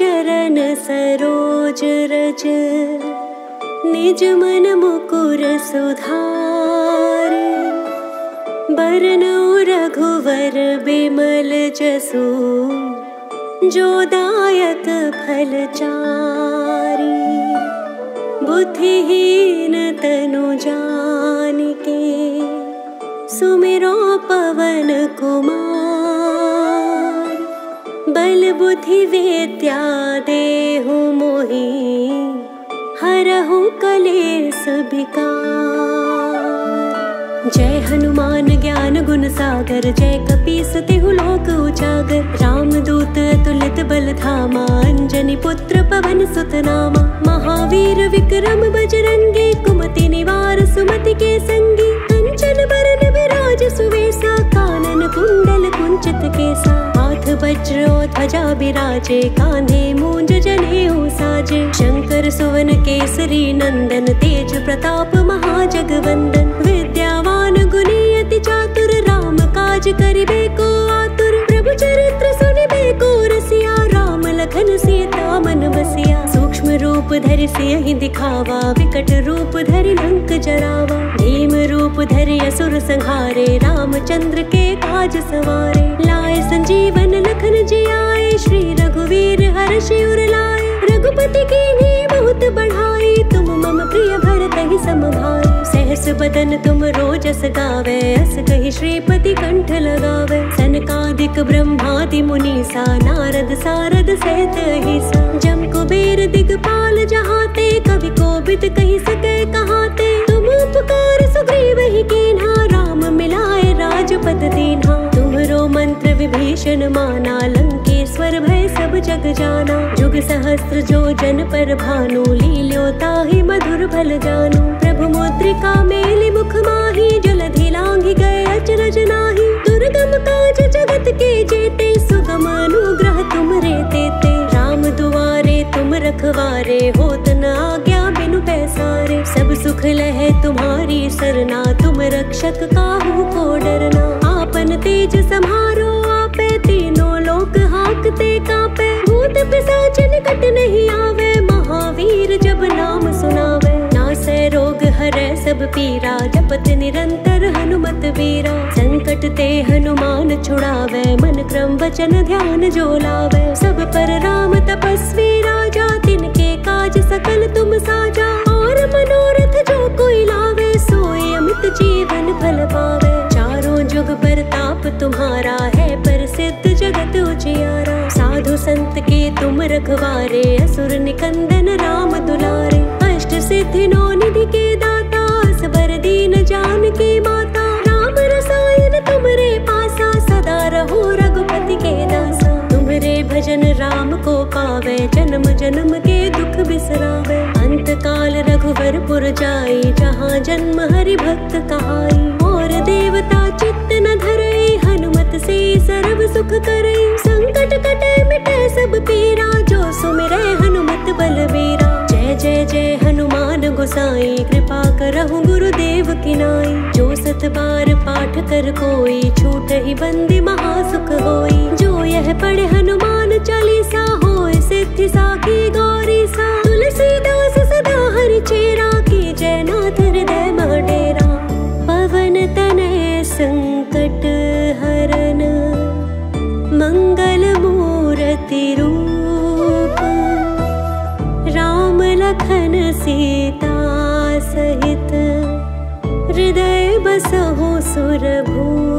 चरण सरोज रज, निज मन मुकुर सुधार। बरनऊ रघुवर बिमल जसु, जो दायक फल चारि। बुद्धिहीन तनु जानिके, सुमिरो पवन कुमार। बल बुद्धि विद्या देहु मोहि, हरहु कलेस बिकार। जय हनुमान ज्ञान गुण सागर, जय कपीस तेहु लोक उजागर। रामदूत अतुलित बल धामा, अंजनी पुत्र पवन सुत नामा। महावीर विक्रम बजरंगी, कुमति निवार सुमति के संगी। कंचन बरन विराज सुवेसा, कानन कुंडल कुंचित केसा। हाथ वज्र ध्वजा बिराजे, कांधे मूंज जनेऊ साजे। शंकर सुवन केसरी नंदन, तेज प्रताप महाजगवंदन। विद्यावान गुणी अति चातुर, राम काज करिबे को आतुर। प्रभु चरित्र सुनिबे को रसिया, राम लखन सीता मन बसिया। रूप धरि सिंह दिखावा, विकट रूप धरि लंक जरावा। भीम रूप धरि असुर संहारे, रामचंद्र के काज सवारे। लाए संजीवन लखन जियाए, श्री रघुवीर हर्षि उर लाए। रघुपति कीन्ही बहुत बढ़ाई, तुम मम प्रिय भरतहि सम भाई। सहस बदन तुम रोजस गावे, अस कहि श्रीपति कंठ लगावे। सनकादिक ब्रह्मादि मुनीसा, नारद सारद सहित अहिसा। जम कुबेर दिगपाल जहाते, कवि कोविद कहि सके कहाते। तुम उपकार सुग्रीव ही कीन्हा, राम मिलाए राजपद दीन्हा। तुम्हरो मंत्र विभीषण माना, लंकेश्वर भय सब जग जाना। जुग सहस्त्र जो जन पर भानु, लील्यो ताहि मधुर भल जानु। प्रभु मुद्रिका मेलि मुख माहि, जलधि लांघि गए अचरज नाहि। दुर्गम काज जगत के जेते, सुगम अनुग्रह तुमरे तेते। राम दुआरे तुम रखवारे, होत न आज्ञा बिनु पैसारे। सब सुख लहै तुम्हारी सरना, तुम रक्षक काहू को डरना। आपन तेज सम्हारो आपे, तीनों लोक हाकते कापे। भूत पिशाच निकट नहीं आवे, महावीर जब नाम सुनावे। नासै रोग हरै सब पीरा, जपत निरंतर हनुमत वीरा। संकट ते हनुमान छुड़ावे, मन क्रम वचन ध्यान जो लावे। सब पर राम तपस्वी राजा, तिनके काज सकल तुम साजा। और मनोरथ जो कोई लावे, सोई अमित जीवन फल पावे। चारों जुग परताप तुम्हारा, है प्रसिद्ध जगत उजियारा। साधु संत के तुम रखवारे, असुर निकंदन राम दुलारे। अष्ट सिद्धि नौ निधि के दाता, असबर दीन जान की माता। राम रसायन तुमरे पासा, सदा रहो रघुपति के दासा। तुमरे भजन राम को पावे, जन्म जन्म के दुख बिसरावे। अंत काल रघुवर पुर जाई, जहाँ जन्म हरि भक्त कहाई। और देवता चित्त न धरे, हनुमत से सर्व सुख करे। संकट कटे मिटे सब पीरा, जो सुमिरै हनुमत बलबीरा। जय जय जय हनुमान गोसाई, कृपा करहु गुरुदेव किनाई। जो सत बार पाठ कर कोई, छूटहि बंदी महा सुख होई। जो यह पढ़े हनुमान चालीसा, होय सिद्धि साखी गौरी सा। तुलसीदास सदा हरि चेरा, की जय नाथ हृदय मह डेरा। पवन तनय संकट हरन, मंगल मूरति रूप। राम लखन सीता सहित, हृदय बसहु सुर भूप।